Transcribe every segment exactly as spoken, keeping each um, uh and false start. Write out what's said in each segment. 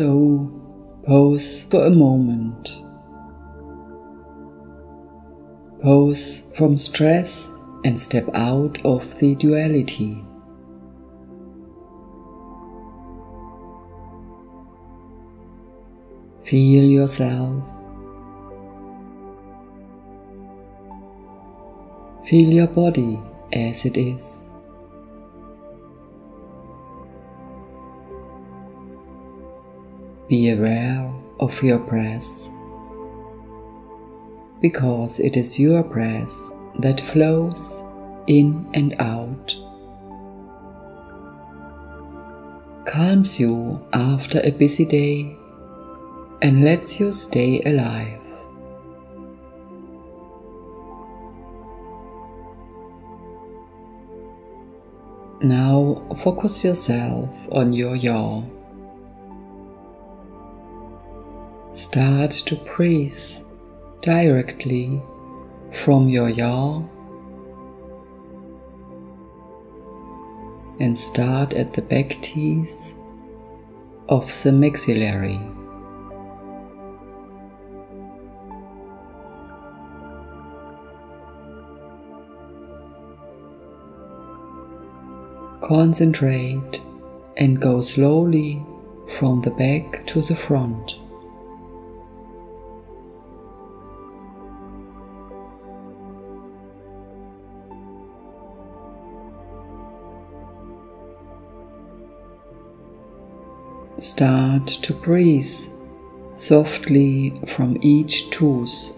So pause for a moment. Pause from stress and step out of the duality. Feel yourself. Feel your body as it is. Be aware of your breath, because it is your breath that flows in and out, calms you after a busy day, and lets you stay alive. Now focus yourself on your jaw. Start to breathe directly from your jaw and start at the back teeth of the maxillary. Concentrate and go slowly from the back to the front. Start to breathe softly from each tooth.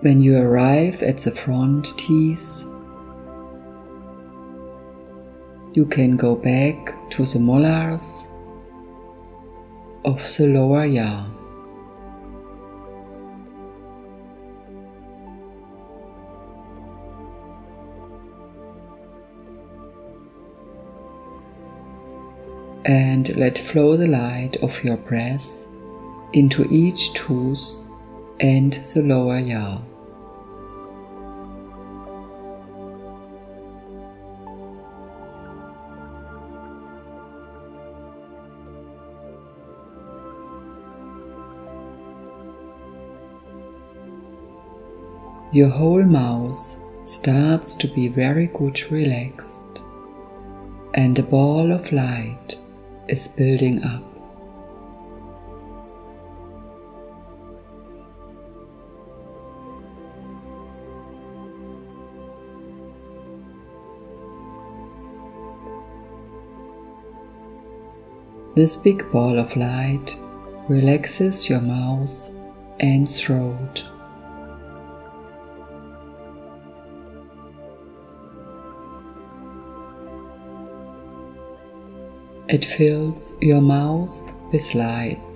When you arrive at the front teeth, you can go back to the molars of the lower jaw. And let flow the light of your breath into each tooth and the lower jaw. Your whole mouth starts to be very good relaxed, and a ball of light is building up. This big ball of light relaxes your mouth and throat. It fills your mouth with light.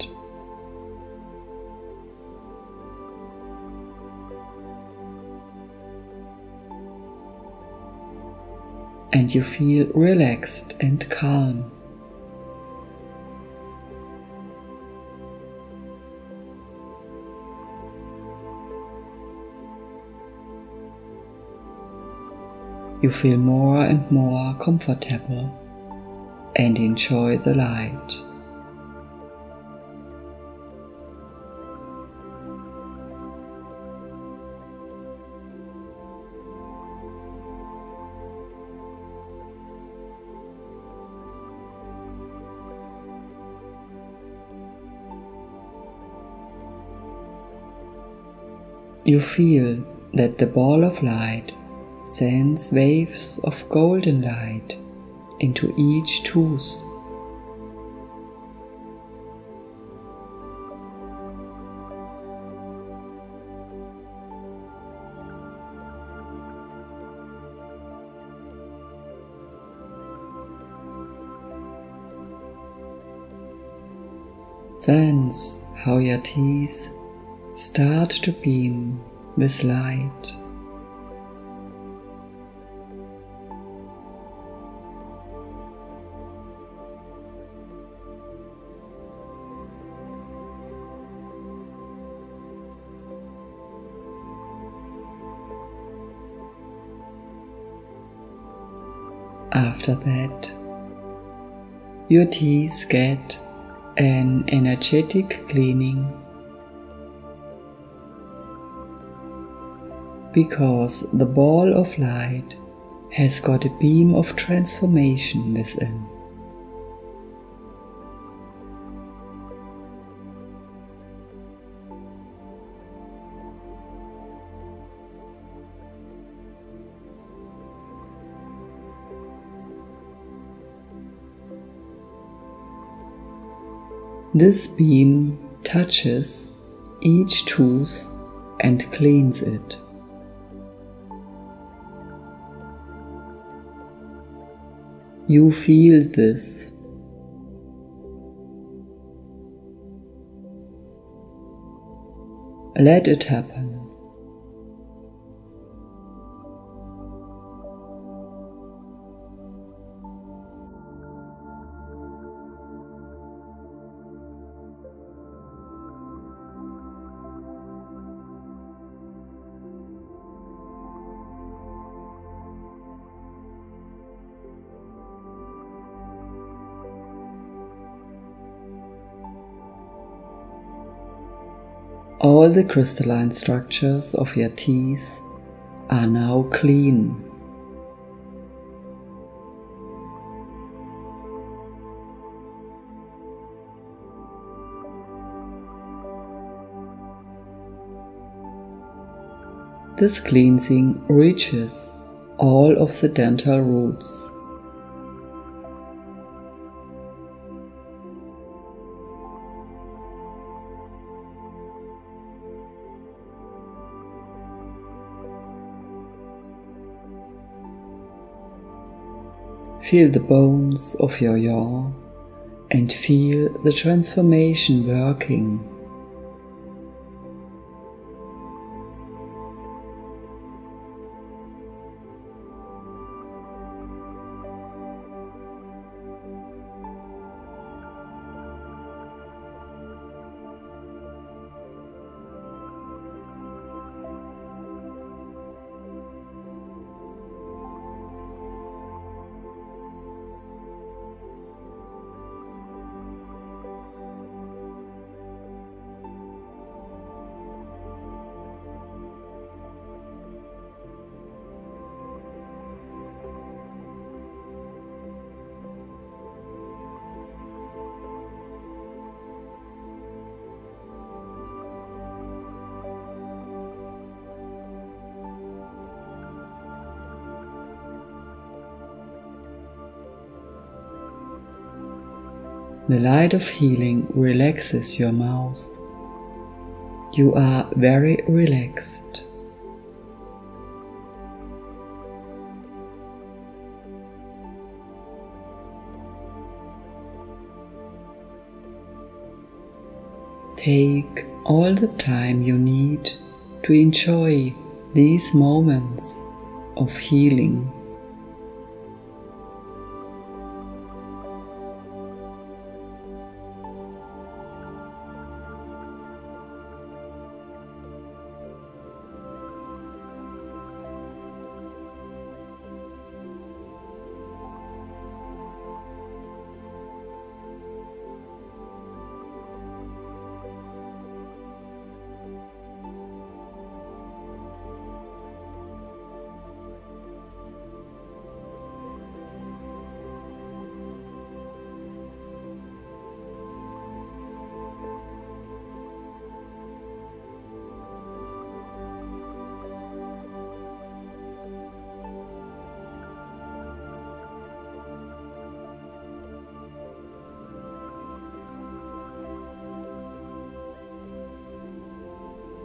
And you feel relaxed and calm. You feel more and more comfortable and enjoy the light. You feel that the ball of light sends waves of golden light into each tooth. Sense how your teeth start to beam with light. After that, your teeth get an energetic cleaning, because the ball of light has got a beam of transformation within. This beam touches each tooth and cleans it. You feel this. Let it happen. All the crystalline structures of your teeth are now clean. This cleansing reaches all of the dental roots. Feel the bones of your jaw and feel the transformation working. The light of healing relaxes your mouth. You are very relaxed. Take all the time you need to enjoy these moments of healing.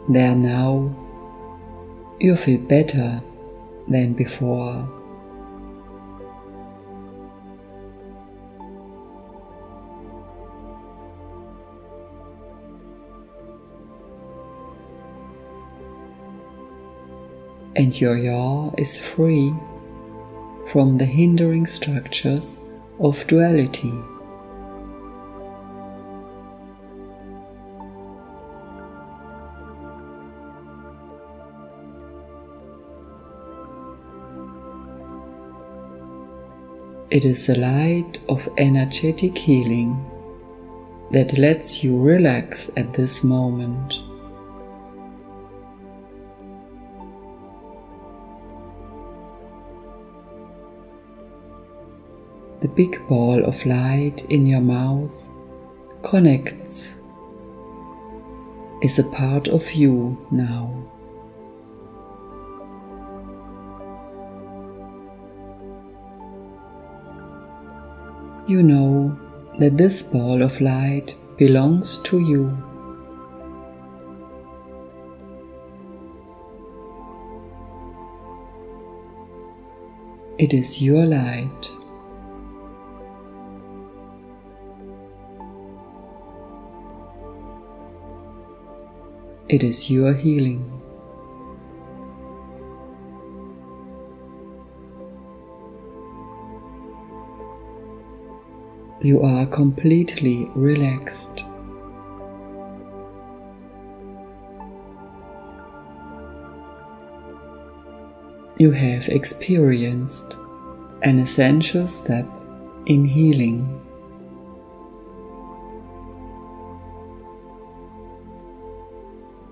There now, you feel better than before. And your jaw is free from the hindering structures of duality. It is the light of energetic healing that lets you relax at this moment. The big ball of light in your mouth connects, is a part of you now. You know that this ball of light belongs to you. It is your light. It is your healing. You are completely relaxed. You have experienced an essential step in healing.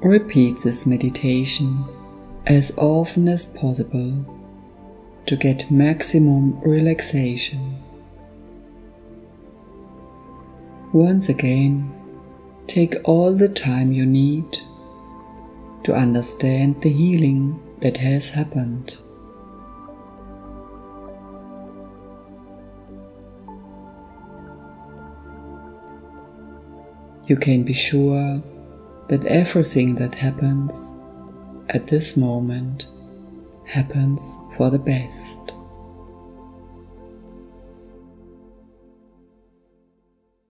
Repeat this meditation as often as possible to get maximum relaxation. Once again, take all the time you need to understand the healing that has happened. You can be sure that everything that happens at this moment happens for the best.